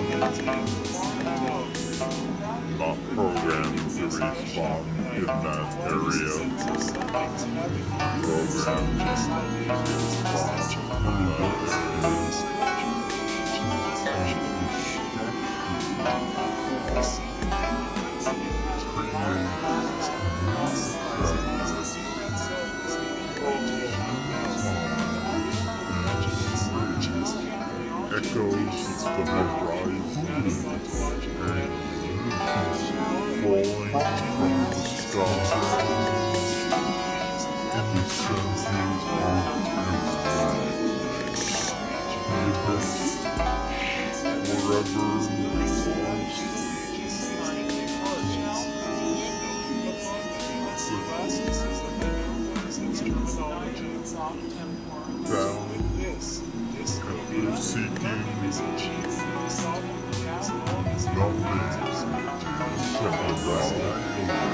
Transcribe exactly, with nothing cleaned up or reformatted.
not programmed to respawn in that area. Programmed to respawn in echoes of the horizon, falling from the sky, and the senses are forever lost, down. We're seeking nothing to surround.